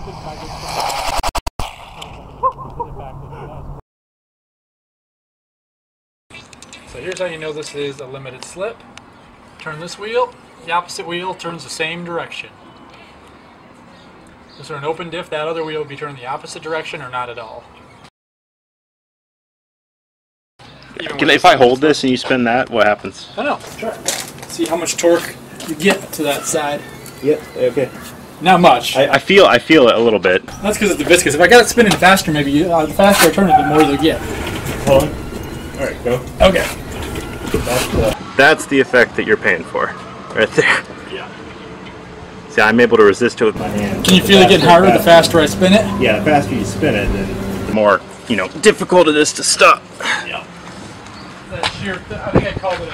stupid target. So here's how you know this is a limited slip. Turn this wheel, the opposite wheel turns the same direction. If this were an open diff, that other wheel would be turned the opposite direction or not at all. If I hold this and you spin that, what happens? I don't know. Sure. See how much torque you get to that side. Yep. Okay. Not much. I feel it a little bit. That's because of the viscous. If I got it spinning faster, maybe the faster I turn it, the more they get. Hold on. All right, go. Okay. That's the effect that you're paying for, right there. Yeah. See, I'm able to resist it with my hand. Can you feel it getting harder the faster I spin it? Yeah, the faster you spin it, then the more difficult it is to stop. Yeah. That shear, I think I called it a,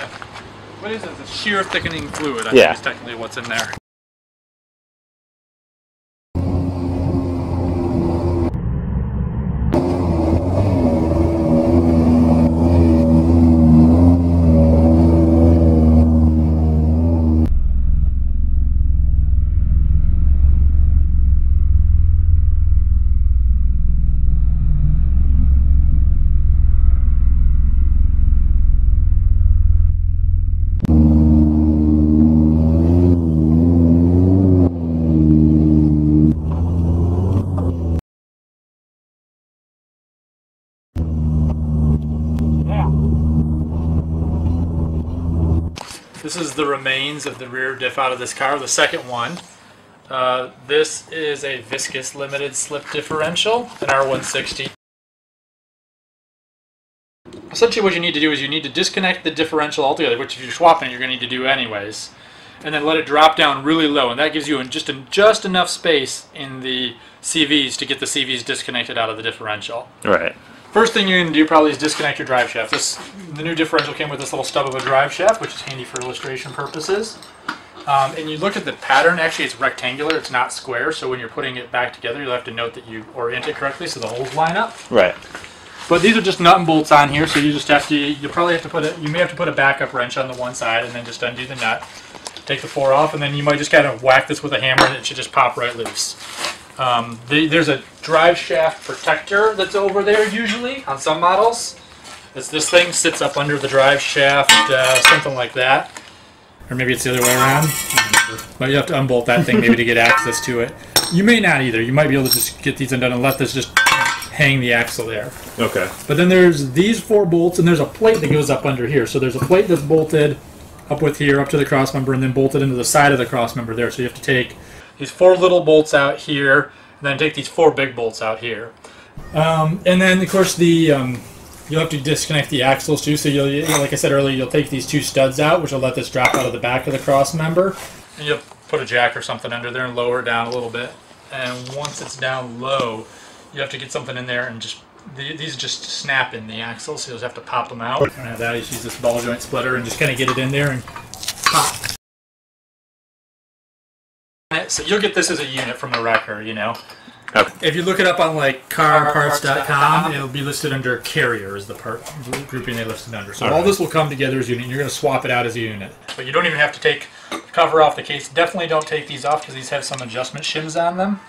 what is it? It's a shear thickening fluid, I think is technically what's in there. This is the remains of the rear diff out of this car, the second one. This is a viscous limited slip differential, an R160. Essentially what you need to do is you need to disconnect the differential altogether, which if you're swapping it, you're going to need to do anyways, and then let it drop down really low, and that gives you just enough space in the CVs to get the CVs disconnected out of the differential. Right. First thing you're going to do probably is disconnect your drive shaft. The new differential came with this little stub of a drive shaft, which is handy for illustration purposes. And you look at the pattern, actually it's rectangular, it's not square, so when you're putting it back together, you'll have to note that you orient it correctly so the holes line up. Right. But these are just nut and bolts on here, so you just have to, you may have to put a backup wrench on the one side and then just undo the nut, take the four off, and then you might just kind of whack this with a hammer and it should just pop right loose. There's a drive shaft protector that's over there usually on some models. This thing sits up under the drive shaft, something like that. Or maybe it's the other way around. But you have to unbolt that thing maybe to get access to it. You may not either. You might be able to just get these undone and let this just hang the axle there. Okay. But then there's these four bolts and there's a plate that goes up under here. So there's a plate that's bolted up with here, up to the cross member, and then bolted into the side of the cross member there. So you have to take these four little bolts out here, and then take these four big bolts out here. And then, of course, you'll have to disconnect the axles too. So, like I said earlier, you'll take these two studs out, which will let this drop out of the back of the cross member. And you'll put a jack or something under there and lower it down a little bit. And once it's down low, you have to get something in there and just, these just snap in the axles, so you'll just have to pop them out. I don't have that, you just use this ball joint splitter and just kind of get it in there and pop. So you'll get this as a unit from the wrecker, Okay. If you look it up on like carparts.com, it'll be listed under carrier is the part grouping they listed under. So all this will come together as a unit. You're going to swap it out as a unit. But you don't even have to take the cover off the case. Definitely don't take these off because these have some adjustment shims on them.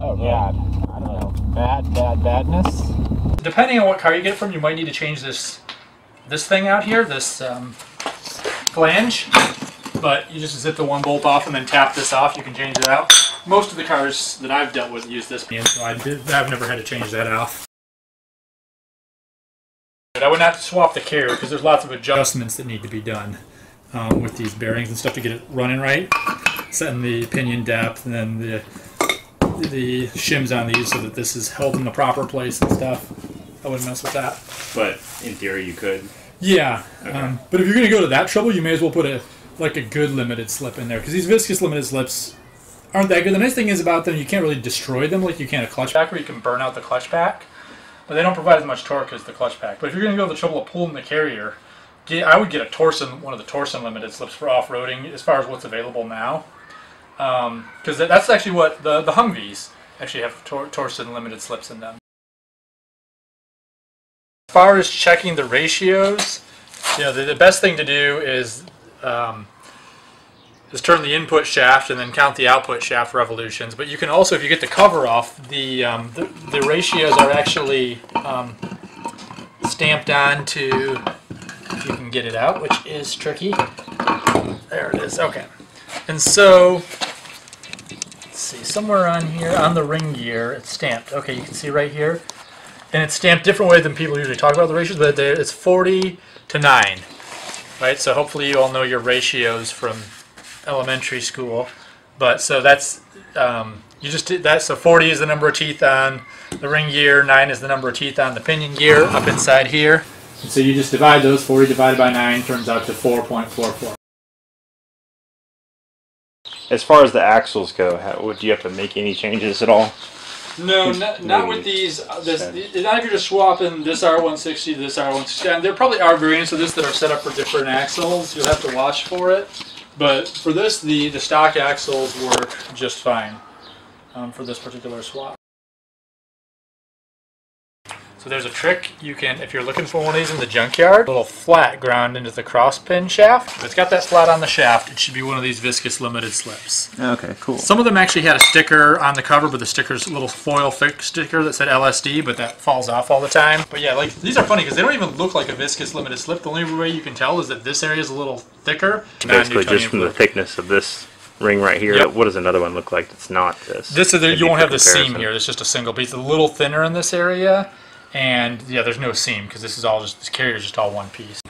Oh God. I don't know. Badness. Depending on what car you get from, you might need to change this thing out here, this flange. But you just zip the one bolt off and then tap this off. You can change it out. Most of the cars that I've dealt with use this, so I've never had to change that off. But I would not swap the carrier because there's lots of adjustments that need to be done with these bearings and stuff to get it running right. Setting the pinion depth and then the shims on these so that this is held in the proper place and stuff. I wouldn't mess with that. But in theory, you could. Yeah. Okay. But if you're going to go to that trouble, you may as well put a good limited slip in there because these viscous limited slips aren't that good. The nice thing is about them, you can't really destroy them like you can a clutch pack where you can burn out the clutch pack, but they don't provide as much torque as the clutch pack. But if you're going to go to the trouble of pulling the carrier, I would get a Torsen, one of the Torsen limited slips for off-roading as far as what's available now. Because that's actually what the Humvees actually have Torsen limited slips in them. As far as checking the ratios, you know, the best thing to do is turn the input shaft and then count the output shaft revolutions. But you can also, if you get the cover off, the ratios are actually stamped on to, if you can get it out, which is tricky. There it is, okay. And so, let's see, somewhere on here, on the ring gear, it's stamped. Okay, you can see right here. And it's stamped different ways than people usually talk about the ratios, but it's 40 to 9. Right, so hopefully you all know your ratios from elementary school, but so that's you just did that. So 40 is the number of teeth on the ring gear, 9 is the number of teeth on the pinion gear up inside here. And so you just divide those. 40 divided by 9 turns out to 4.44. As far as the axles go, do you have to make any changes at all? No, not with these. Not if you're just swapping this R160 to this R160. And there probably are variants of this that are set up for different axles. You'll have to watch for it. But for this, the stock axles work just fine for this particular swap. So there's a trick you can, if you're looking for one of these in the junkyard, a little flat ground into the cross pin shaft. If it's got that flat on the shaft, it should be one of these viscous limited slips. Okay, cool. Some of them actually had a sticker on the cover, but the sticker's a little foil thick sticker that said LSD, but that falls off all the time. But yeah, like these are funny because they don't even look like a viscous limited slip. The only way you can tell is that this area is a little thicker. Basically just from the thickness of this ring right here. Yep. What does another one look like that's not this? This is the, you won't have the seam here. It's just a single piece. It's a little thinner in this area. And yeah, there's no seam because this is all just, this carrier's just all one piece.